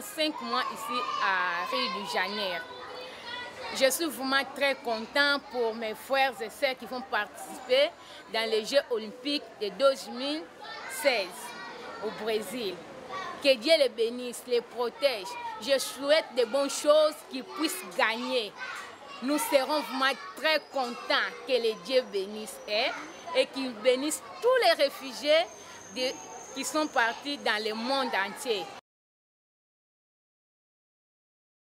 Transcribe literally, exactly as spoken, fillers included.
pendant cinq mois ici à Rio de Janeiro. Je suis vraiment très contente pour mes frères et sœurs qui vont participer dans les Jeux olympiques de deux mille seize au Brésil. Que Dieu les bénisse, les protège. Je souhaite de bonnes choses qu'ils puissent gagner. Nous serons vraiment très contents que les dieux bénissent et, et qu'ils bénissent tous les réfugiés de, qui sont partis dans le monde entier.